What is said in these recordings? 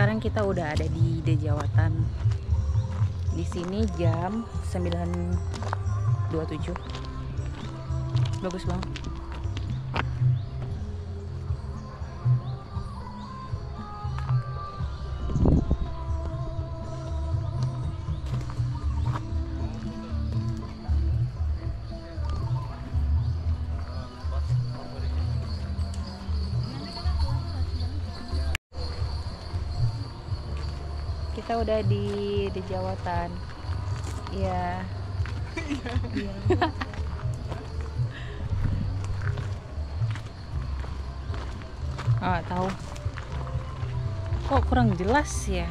Sekarang kita udah ada di De Djawatan. Di sini jam 9:27. Bagus banget. Kita udah di De Djawatan. Iya. Iya. Ah, tahu. Kok kurang jelas ya?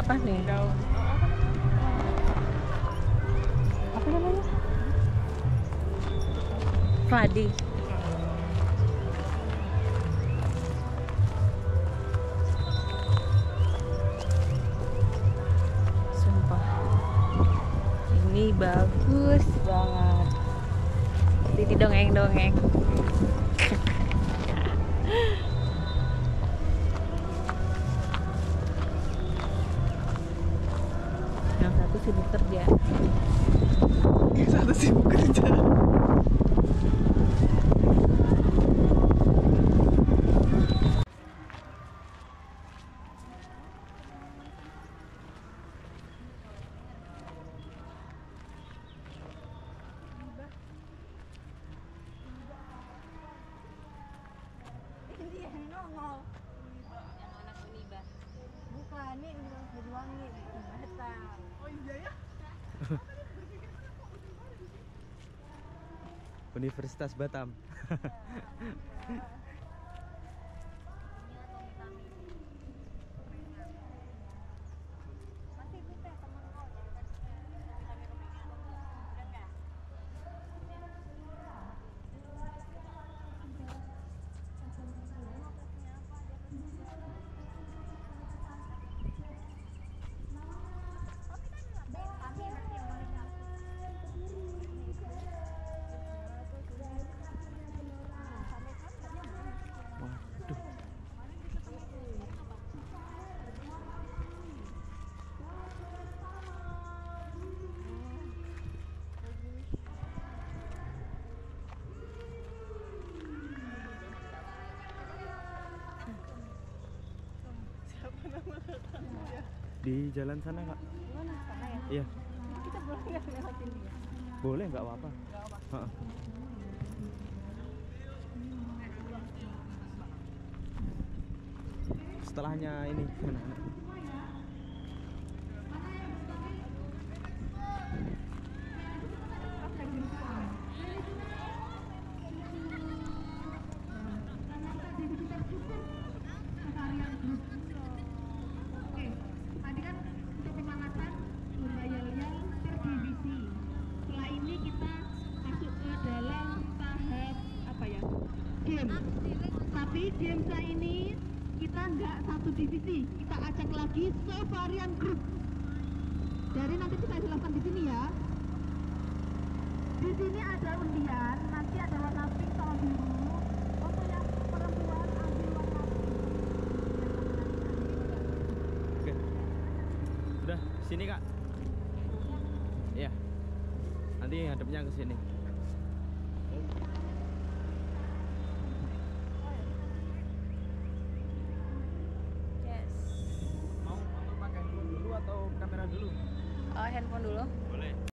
Apa namanya? Padi. Sumpah, ini bagus banget. Jadi dongeng-dongeng. Sibuk kerja, satu sibuk kerja. Universitas Batam. Di jalan sana, Kak. Mana, sana ya? Iya. Kita boleh nggak lewatin dia? Boleh, nggak apa-apa. Nggak apa-apa. Setelahnya ini. Tapi Jamesa ini kita nggak satu divisi, kita acak lagi sevarian grup. Jadi nanti kita jelaskan di sini ya. Di sini ada undian, nanti ada warna pink sama biru. Untuk yang perempuan ambil warna pink. Oke, udah sini Kak. Iya. Nanti hadapnya ke sini. Handphone dulu? Boleh.